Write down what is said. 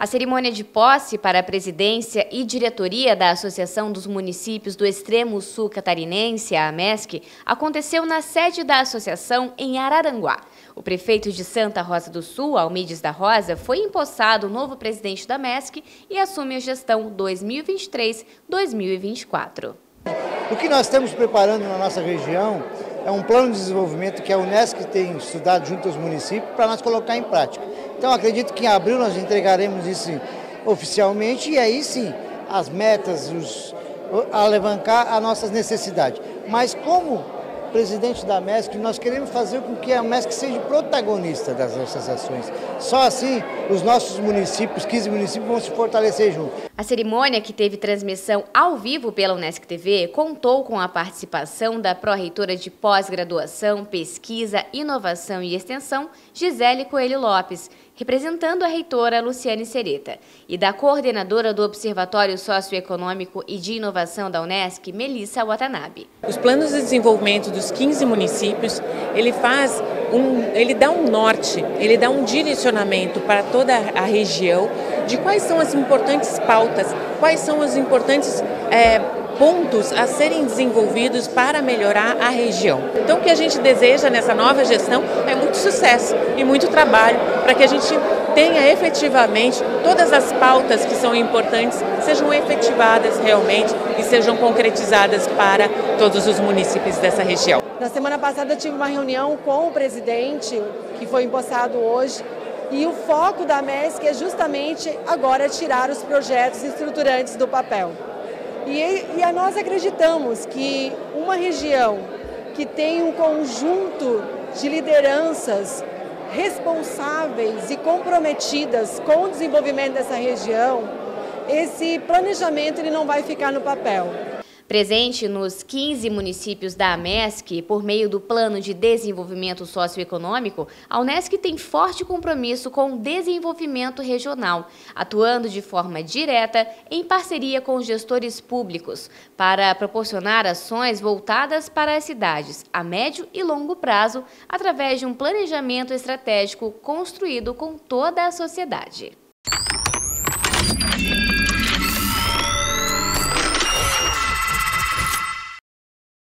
A cerimônia de posse para a presidência e diretoria da Associação dos Municípios do Extremo Sul Catarinense, a AMESC, aconteceu na sede da associação em Araranguá. O prefeito de Santa Rosa do Sul, Almides da Rosa, foi empossado o novo presidente da AMESC e assume a gestão 2023-2024. O que nós estamos preparando na nossa região é um plano de desenvolvimento que a UNESC tem estudado junto aos municípios para nós colocar em prática. Então acredito que em abril nós entregaremos isso oficialmente e aí sim as metas, alavancar as nossas necessidades. Mas como presidente da AMESC, nós queremos fazer com que a AMESC seja protagonista das nossas ações. Só assim os nossos municípios, 15 municípios, vão se fortalecer juntos. A cerimônia, que teve transmissão ao vivo pela UNESC TV, contou com a participação da pró-reitora de pós-graduação, pesquisa, inovação e extensão, Gisele Coelho Lopes, representando a reitora Luciane Cereta, e da coordenadora do Observatório Socioeconômico e de Inovação da UNESC, Melissa Watanabe. Os planos de desenvolvimento dos 15 municípios, ele dá um norte, ele dá um direcionamento para toda a região de quais são as importantes pautas, quais são os importantes pontos a serem desenvolvidos para melhorar a região. Então o que a gente deseja nessa nova gestão é muito sucesso e muito trabalho para que a gente tenha efetivamente todas as pautas que são importantes, sejam efetivadas realmente e sejam concretizadas para todos os municípios dessa região. Na semana passada eu tive uma reunião com o presidente, que foi empossado hoje, e o foco da AMESC é justamente agora tirar os projetos estruturantes do papel. E nós acreditamos que uma região que tem um conjunto de lideranças responsáveis e comprometidas com o desenvolvimento dessa região, esse planejamento ele não vai ficar no papel. Presente nos 15 municípios da AMESC, por meio do Plano de Desenvolvimento Socioeconômico, a UNESC tem forte compromisso com o desenvolvimento regional, atuando de forma direta em parceria com os gestores públicos, para proporcionar ações voltadas para as cidades a médio e longo prazo, através de um planejamento estratégico construído com toda a sociedade.